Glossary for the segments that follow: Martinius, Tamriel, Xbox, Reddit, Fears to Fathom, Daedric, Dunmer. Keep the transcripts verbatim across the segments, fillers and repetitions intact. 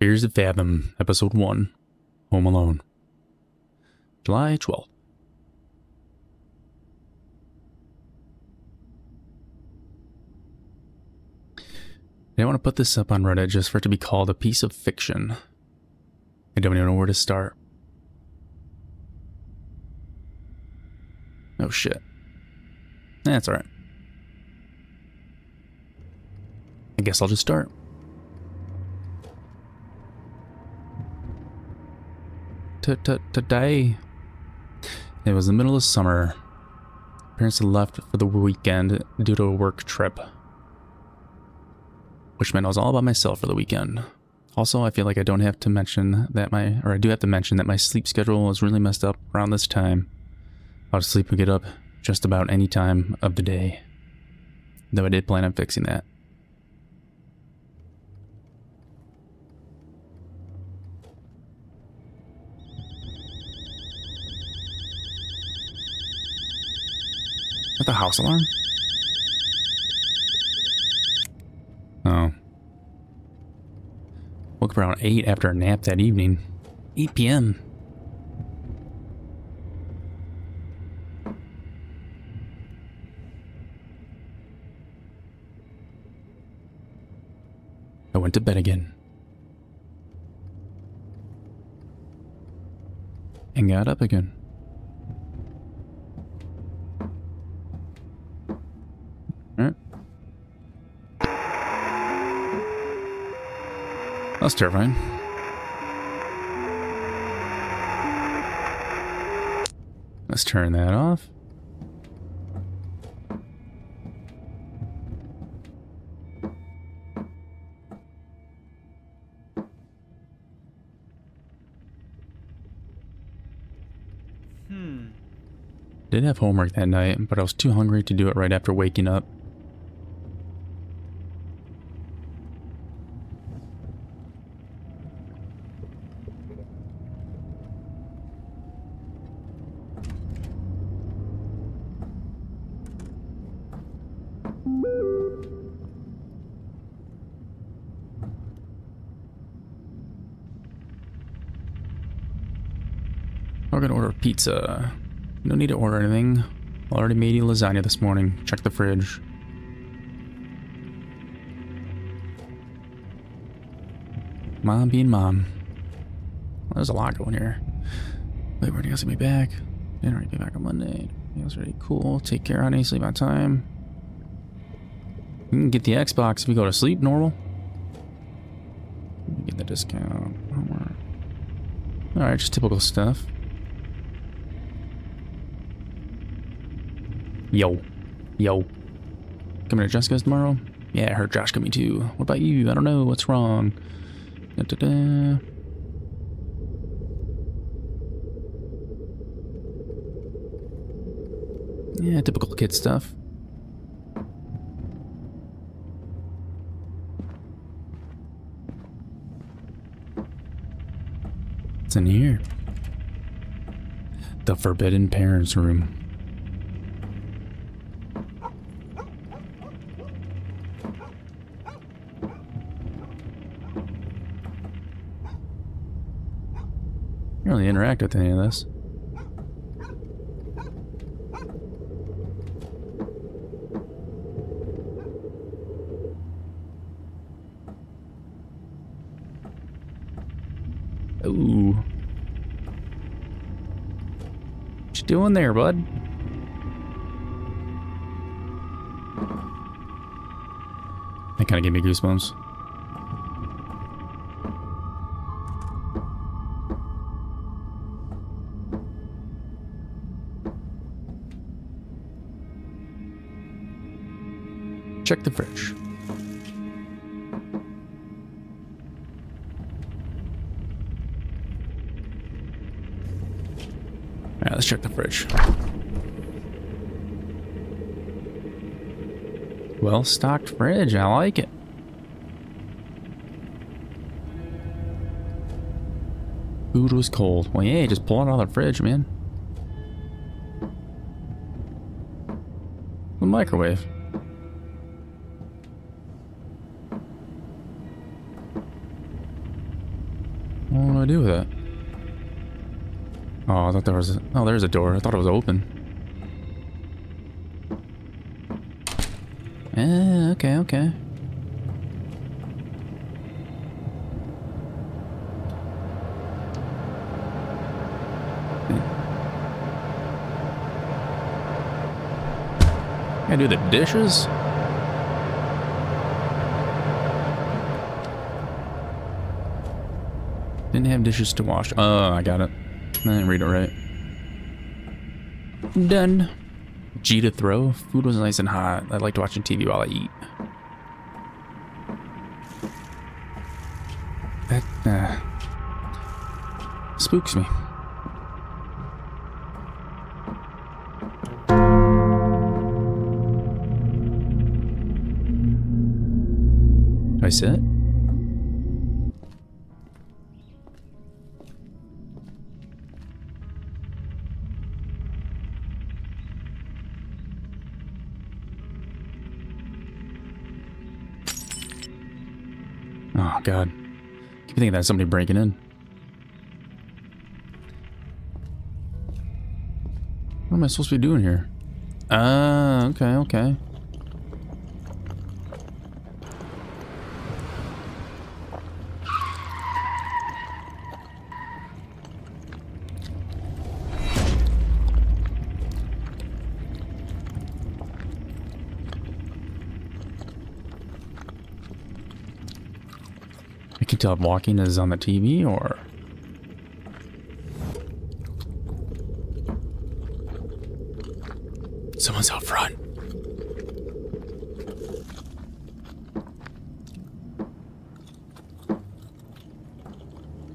Fears to Fathom, Episode one, Home Alone, July twelfth. I want to put this up on Reddit just for it to be called a piece of fiction. I don't even know where to start. Oh shit. That's alright. I guess I'll just start. T-t-today. It was the middle of summer. Parents had left for the weekend due to a work trip, which meant I was all by myself for the weekend. Also, I feel like I don't have to mention that my, or I do have to mention that my sleep schedule was really messed up around this time. I would sleep and get up just about any time of the day, though I did plan on fixing that. Is that the house alarm? Oh. Woke up around eight after a nap that evening. eight p m I went to bed again. And got up again. Alright. That's terrifying. Let's turn that off. Hmm. Did have homework that night, but I was too hungry to do it right after waking up. We're gonna order pizza. No need to order anything. I already made you lasagna this morning. Check the fridge. Mom being mom. Well, there's a lot going here. Wait, where do you guys get me back? I already be back on Monday. It was really cool. Take care, honey. Sleep on time. You can get the Xbox if you go to sleep normal. Get the discount. Alright, just typical stuff. Yo. Yo. Coming to Jessica's tomorrow? Yeah, I heard Josh coming too. What about you? I don't know. What's wrong? Da -da -da. Yeah, typical kid stuff. What's in here? The forbidden parents' room. I don't really interact with any of this. Ooh. What you doing there, bud? That kind of gave me goosebumps. Check the fridge. Alright, let's check the fridge. Well-stocked fridge, I like it. Food was cold. Well, yeah, just pull it out of the fridge, man. The microwave. What do I do with that? Oh, I thought there was... A, oh, there's a door. I thought it was open. Eh, okay, okay. Gotta do the dishes? Didn't have dishes to wash. Oh, I got it. I didn't read it right. Done. G to throw. Food was nice and hot. I liked watching T V while I eat. That uh, spooks me. Do I sit? Oh, God. I keep thinking that's somebody breaking in. What am I supposed to be doing here? Ah, uh, okay, okay. Stop walking is on the T V, or someone's out front.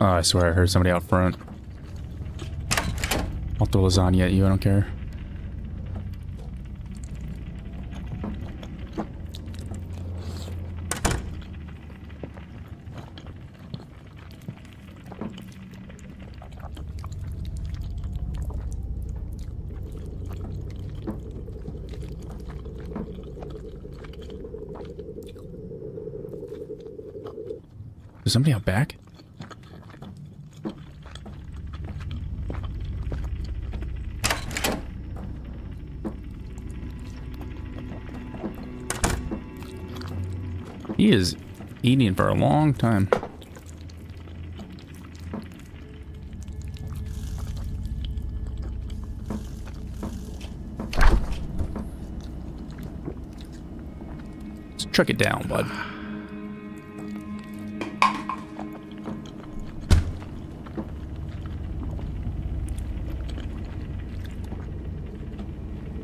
Oh, I swear I heard somebody out front. I'll throw lasagna at you, I don't care. There's somebody out back? He is eating for a long time. Let's truck it down, bud.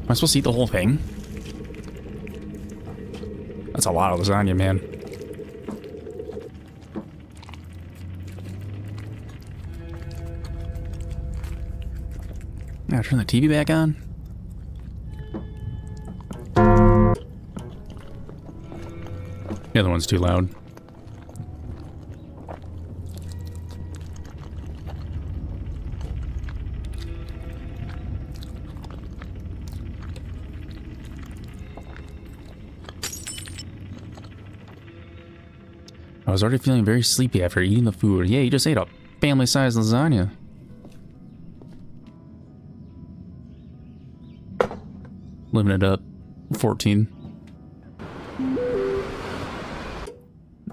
Am I supposed to eat the whole thing? That's a lot of lasagna, man. Now turn the T V back on. The other one's too loud. I was already feeling very sleepy after eating the food. Yeah, you just ate a family-sized lasagna. Living it up. fourteen.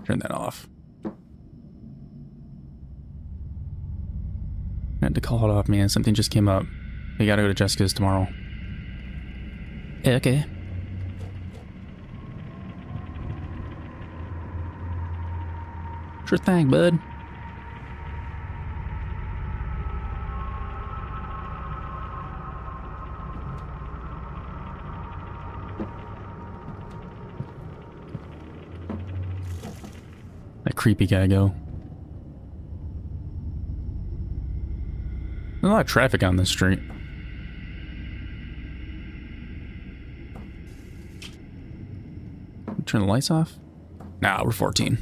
Turn that off. I had to call it off, man. Something just came up. We gotta go to Jessica's tomorrow. Yeah, okay. Sure thing, bud. That creepy guy go. There's a lot of traffic on this street. Turn the lights off? Nah, we're fourteen.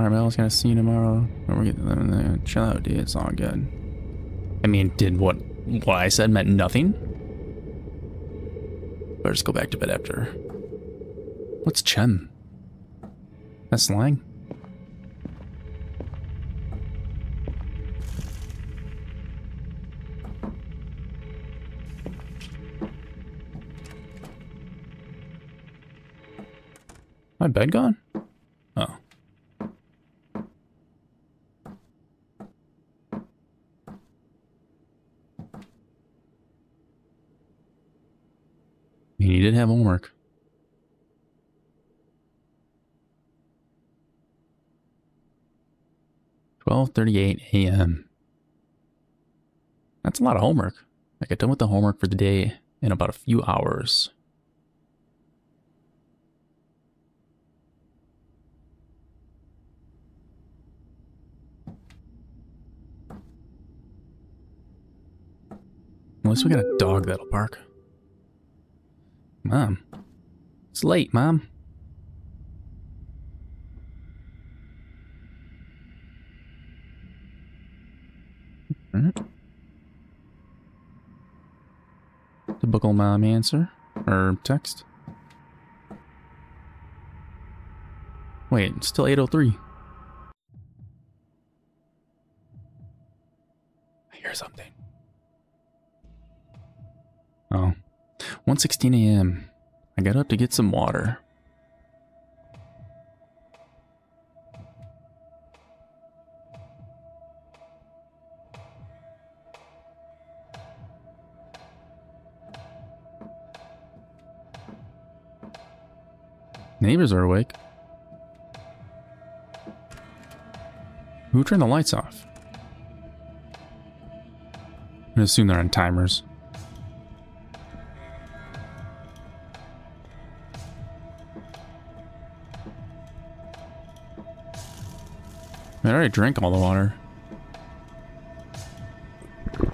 Alright, Mel's gonna see you tomorrow. When we get to them in there. Chill out, dude. It's all good. I mean, did what what I said meant nothing? Better just go back to bed after. What's Chen? That's slang. My bed gone? Oh. He did have homework. twelve thirty-eight A M That's a lot of homework. I get done with the homework for the day in about a few hours. At least we got a dog that'll bark. Mom. It's late, Mom. The Typical mom answer or text. Wait, it's still eight oh three. I hear something. Oh. one sixteen A M I got up to get some water. Neighbors are awake. Who turned the lights off? I assume they're on timers. I already drank all the water.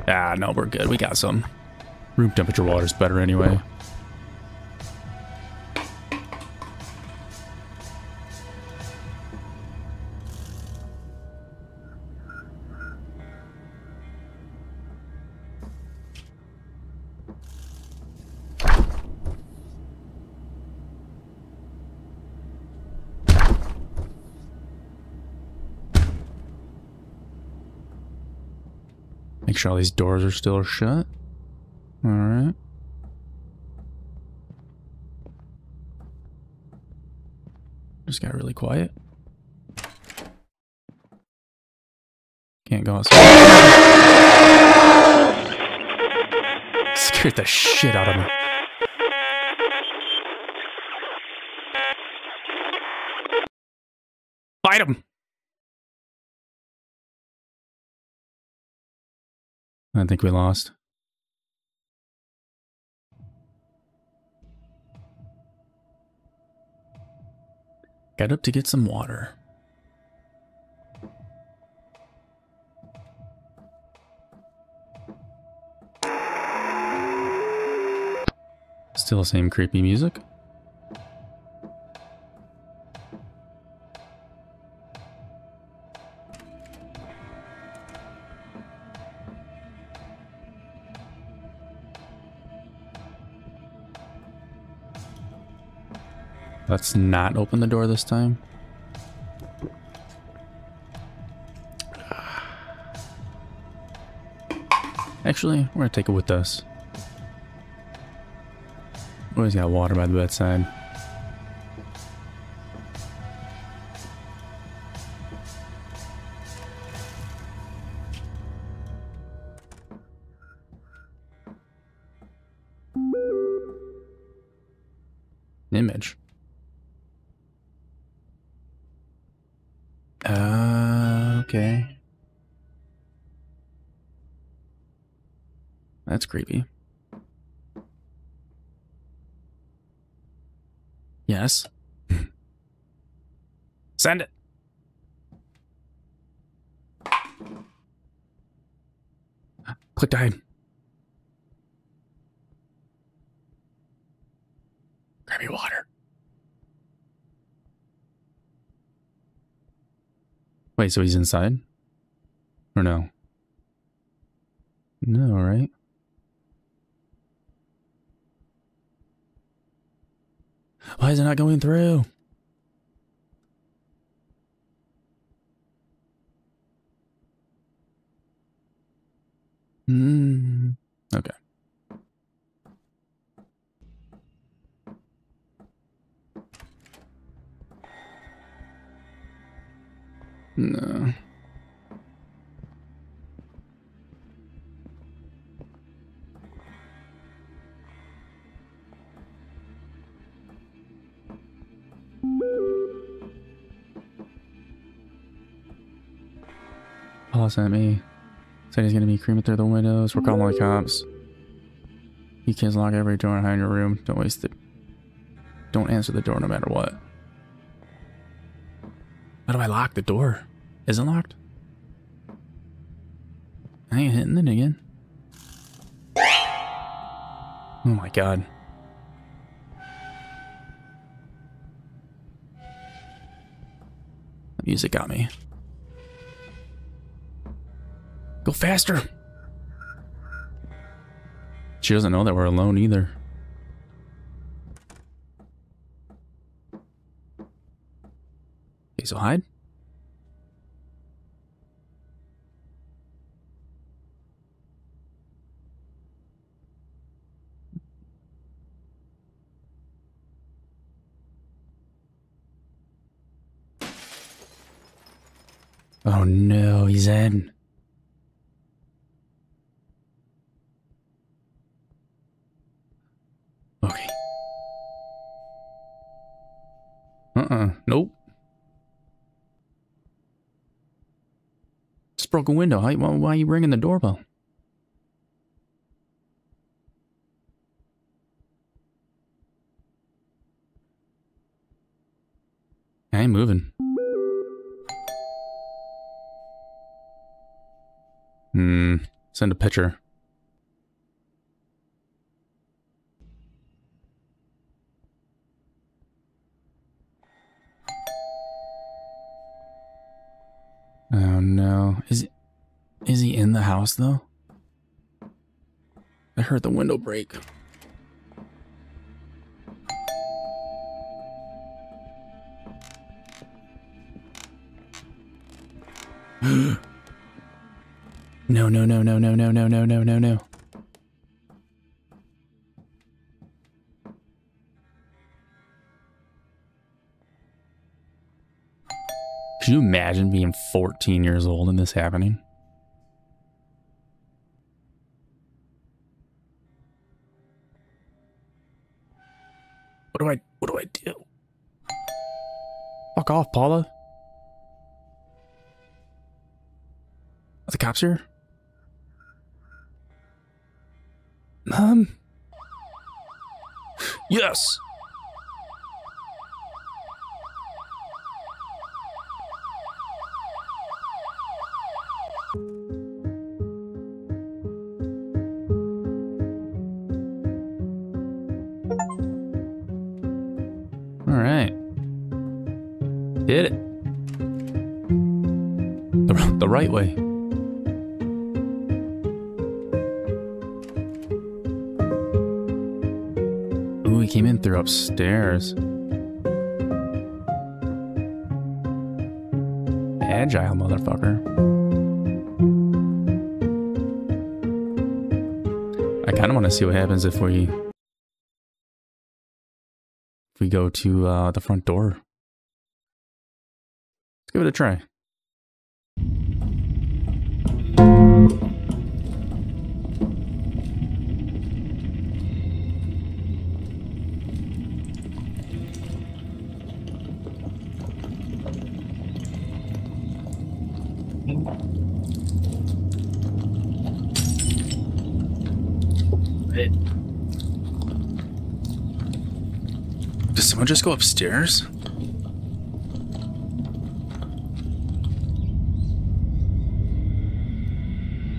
Ah, no, we're good. We got some. Room temperature water's better anyway. Make sure all these doors are still shut. All right. Just got really quiet. Can't go outside. Scared the shit out of me. Bite him. I think we lost. Got up to get some water. Still the same creepy music. Let's not open the door this time. Actually, we're gonna take it with us. Always got water by the bedside. Image. Uh, okay. That's creepy. Yes. Send it. Click to hide. Grab your water. Wait, so he's inside? Or no? No, right? Why is it not going through? Mm. Okay. No. Pause at me. Said he's gonna be creaming through the windows. We're calling the cops. You kids lock every door and hide in your room. Don't waste it. Don't answer the door no matter what. How do I lock the door? Is it locked? I ain't hitting it again. Oh my god. The music got me. Go faster! She doesn't know that we're alone either. Okay, so hide. Oh no, he's in. Okay. Uh-uh. Nope. It's a broken window. Why, why are you ringing the doorbell? I ain't moving. Hmm. Send a picture. Oh no. Is, is he in the house though? I heard the window break. No, no, no, no, no, no, no, no, no, no, no. Could you imagine being fourteen years old and this happening? What do I, what do I do? Fuck off, Paula. Are the cops here? Mom? Yes! Alright. Did it. The, the right way. Ooh, he came in through upstairs. Agile motherfucker. I kind of want to see what happens if we... if we go to uh, the front door. Let's give it a try. Does someone just go upstairs?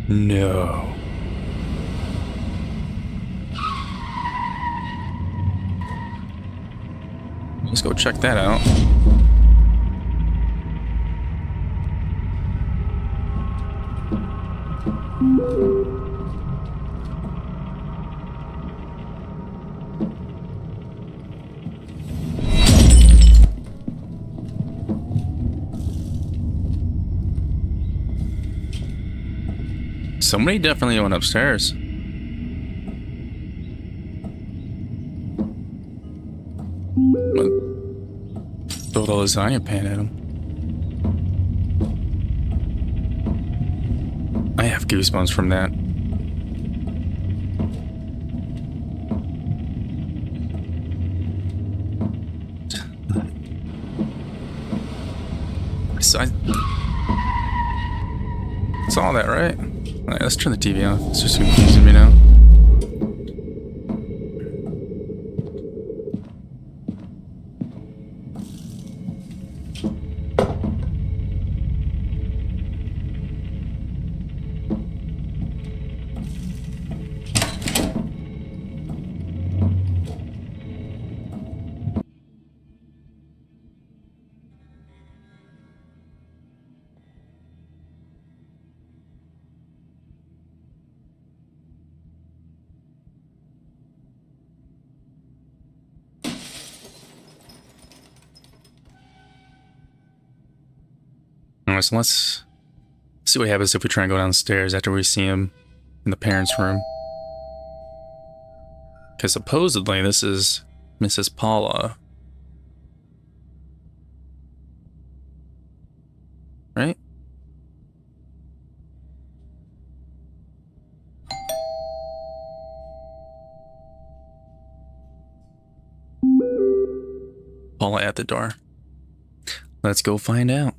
No. Let's go check that out. Somebody definitely went upstairs. Throw the lasagna pan at him. I have goosebumps from that. So I saw that, right? All right, let's turn the T V off. It's just confusing me now. So let's see what happens if we try and go downstairs after we see him in the parents' room. Because supposedly this is Missus Paula. Right? Paula at the door. Let's go find out.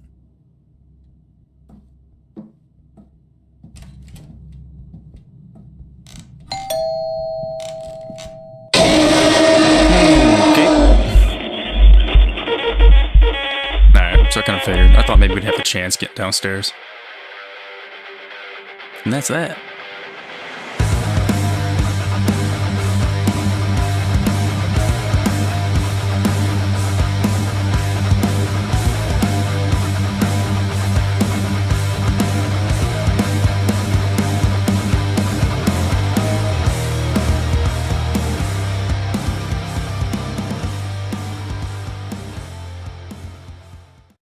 Chance get downstairs, and that's that.